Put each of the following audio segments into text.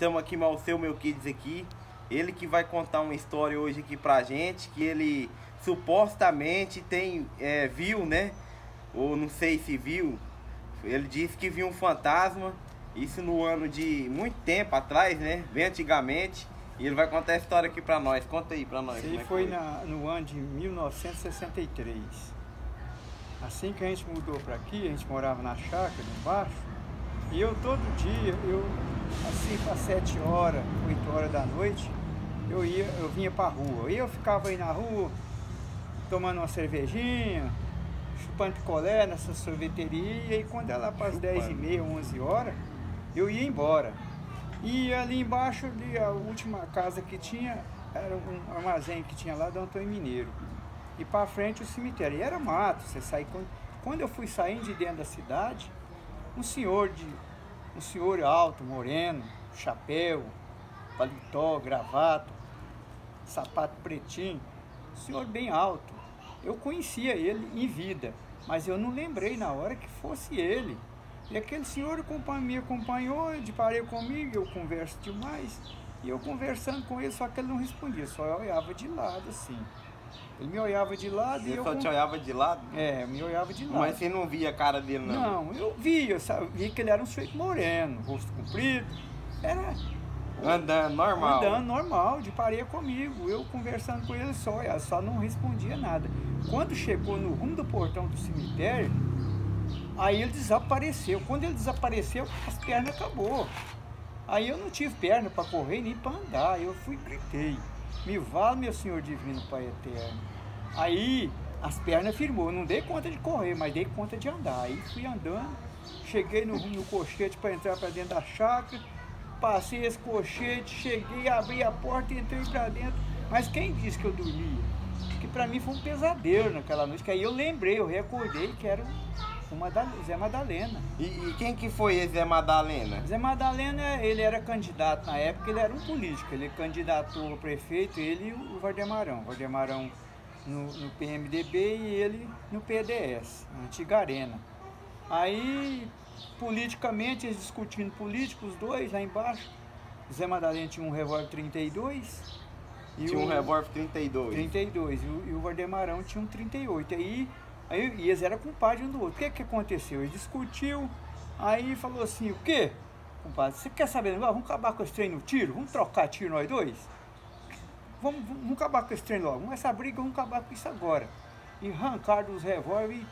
Estamos aqui com o Seu Melquides aqui. Ele que vai contar uma história hoje aqui pra gente, que ele supostamente tem, viu, né? Ou não sei se viu. Ele disse que viu um fantasma, isso no ano de muito tempo atrás, né? Bem antigamente. E ele vai contar a história aqui pra nós. Conta aí pra nós. Isso aí foi no ano de 1963. Assim que a gente mudou pra aqui, a gente morava na chácara, embaixo. E eu todo dia, assim, às 7 horas, 8 horas da noite, eu vinha pra rua. E eu ficava aí na rua, tomando uma cervejinha, chupando picolé nessa sorveteria. E aí quando era lá para as 10h30, 11 horas, eu ia embora. E ali embaixo, ali, a última casa que tinha, era um armazém que tinha lá do Antônio Mineiro. E para frente o cemitério. E era mato, você sai... Quando eu fui saindo de dentro da cidade, um senhor alto, moreno, chapéu, paletó, gravata, sapato pretinho, um senhor bem alto. Eu conhecia ele em vida, mas eu não lembrei na hora que fosse ele. E aquele senhor me acompanhou, ele parou comigo, eu converso demais. E eu conversando com ele, só que ele não respondia, só olhava de lado assim. Ele me olhava de lado e eu... Você só te olhava de lado? É, me olhava de lado. Mas você não via a cara dele, não? Não, eu via, eu via que ele era um sujeito moreno, rosto comprido, era... Andando normal? Andando normal, de pareia comigo, eu conversando com ele só, eu só não respondia nada. Quando chegou no rumo do portão do cemitério, aí ele desapareceu. Quando ele desapareceu, as pernas acabou. Aí eu não tive perna para correr nem para andar, eu fui e gritei. Me vale, meu Senhor Divino Pai Eterno. Aí as pernas firmou, eu não dei conta de correr, mas dei conta de andar. Aí fui andando, cheguei no cochete para entrar para dentro da chácara, passei esse cochete, cheguei, abri a porta e entrei para dentro. Mas quem disse que eu dormia? Que para mim foi um pesadelo naquela noite, que aí eu lembrei, eu recordei que era o Zé Madalena. E quem que foi esse Zé Madalena? Zé Madalena, ele era candidato na época, ele era um político, ele candidatou a prefeito, ele e o Valdemarão. Valdemarão no PMDB e ele no PDS, na antiga Arena. Aí, politicamente, eles discutindo políticos, os dois lá embaixo, o Zé Madalena tinha um revólver 32. Tinha um revólver 32? 32, e o Valdemarão tinha um 38, aí eles eram compadre um do outro. O que aconteceu? Ele discutiu, aí falou assim, o quê? Compadre, você quer saber? Vamos acabar com esse trem no tiro? Vamos trocar tiro nós dois? Vamos acabar com esse trem logo. Vamos essa briga, vamos acabar com isso agora. E arrancaram os revólveres e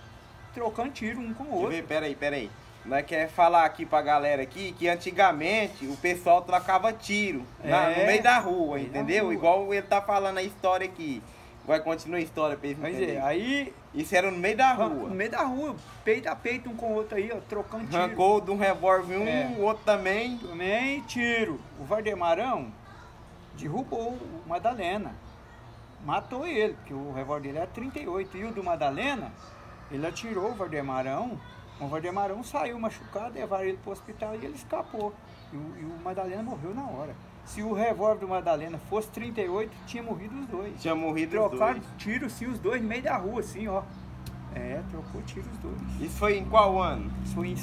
trocando tiro um com o outro. Peraí. Nós quer falar aqui pra galera aqui que antigamente o pessoal trocava tiro no meio da rua, entendeu? Rua. Igual ele tá falando a história aqui. Vai continuar a história, pra eles entenderem. Aí... Isso era no meio da rua. No meio da rua, peito a peito um com o outro aí, ó, trocando tiro. Arrancou de um revólver o outro também. Também tiro. O Valdemarão derrubou o Madalena. Matou ele, porque o revólver dele era 38. E o do Madalena, ele atirou o Valdemarão. O Valdemarão saiu machucado, levaram ele pro hospital e ele escapou. E o Madalena morreu na hora. Se o revólver do Madalena fosse 38, tinha morrido os dois. Tinha morrido os dois. Trocaram tiro, sim, os dois no meio da rua, assim, ó. É, trocou tiro os dois. Isso foi em qual ano? Isso foi em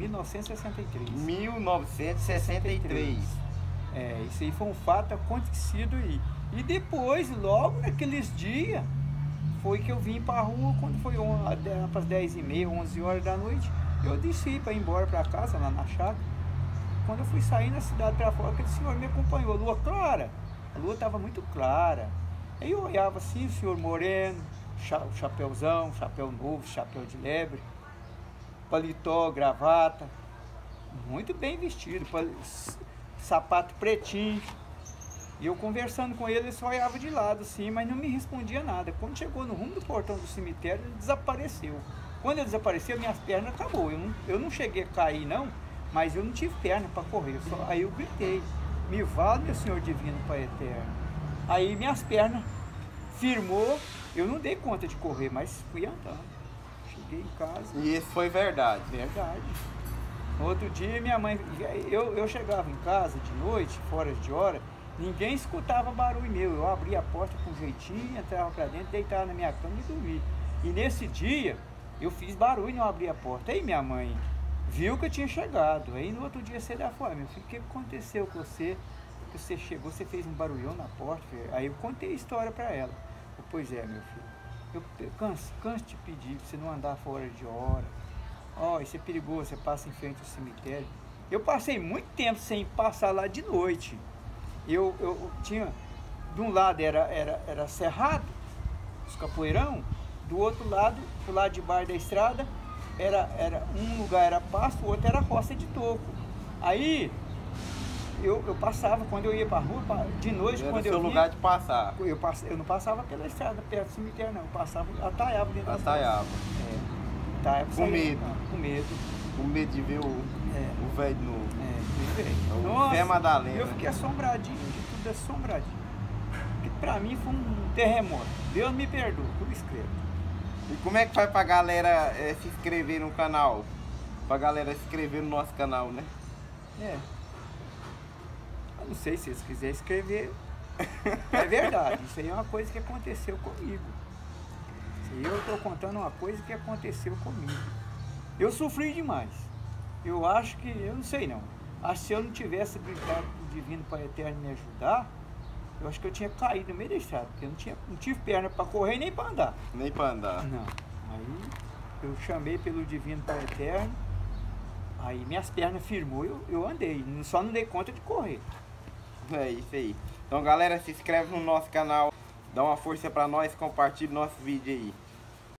1963. É, isso aí foi um fato acontecido aí. E depois, logo naqueles dias, foi que eu vim pra rua, quando foi para as 10h30, 11 horas da noite, eu desci para ir embora pra casa, lá na chácara. Quando eu fui sair na cidade para fora, aquele senhor me acompanhou, a lua clara, a lua estava muito clara. Aí eu olhava assim, o senhor moreno, chapéuzão, chapéu novo, chapéu de lebre, paletó, gravata, muito bem vestido, sapato pretinho. E eu conversando com ele, ele só olhava de lado assim, mas não me respondia nada. Quando chegou no rumo do portão do cemitério, ele desapareceu. Quando ele desapareceu, minhas pernas acabou, eu não cheguei a cair não, mas eu não tive perna para correr, aí eu gritei, me vale, meu Senhor Divino Pai Eterno. Aí minhas pernas firmou, eu não dei conta de correr, mas fui andando. Cheguei em casa. E isso foi verdade? Verdade. Outro dia minha mãe, eu chegava em casa de noite, fora de hora, ninguém escutava barulho meu, eu abria a porta com jeitinho, entrava para dentro, deitava na minha cama e dormia. E nesse dia eu fiz barulho, não abri a porta. Aí minha mãe... viu que eu tinha chegado. Aí no outro dia você dá fome, meu filho, o que aconteceu com você? Que você chegou, você fez um barulhão na porta, filho. Aí eu contei a história para ela. Eu, pois é, meu filho, eu canso de pedir para você não andar fora de hora. Ó, isso é perigoso, você passa em frente ao cemitério. Eu passei muito tempo sem passar lá de noite. Eu tinha, de um lado era cerrado, os capoeirão, do outro lado, pro lado de baixo da estrada, um lugar era pasto, o outro era roça de toco. Aí eu passava, quando eu ia para a rua, de noite, era quando eu ia... Era o seu lugar de passar. Eu não passava pela estrada, perto do cemitério, não. Eu passava, ataiava dentro da estrada. Ataiava. Com medo. Com medo. Com medo de ver o velho de novo. O Zé Madalena. Eu fiquei assombradinho, de tudo assombradinho. Porque para mim foi um terremoto. Deus me perdoa, eu escrevo. E como é que faz pra galera se inscrever no canal? Pra galera se inscrever no nosso canal, né? É. Eu não sei se eles quiserem escrever. É verdade, isso aí é uma coisa que aconteceu comigo. Isso aí eu tô contando uma coisa que aconteceu comigo. Eu sofri demais. Eu acho que, eu não sei não. Acho que se eu não tivesse gritado pro Divino Pai Eterno me ajudar, eu acho que eu tinha caído no meio da estrada, porque eu não tive perna para correr nem para andar. Nem para andar. Não. Aí eu chamei pelo Divino Pai Eterno, aí minhas pernas firmou e eu andei. Só não dei conta de correr. É isso aí. Então galera, se inscreve no nosso canal, dá uma força para nós, compartilha nosso vídeo aí.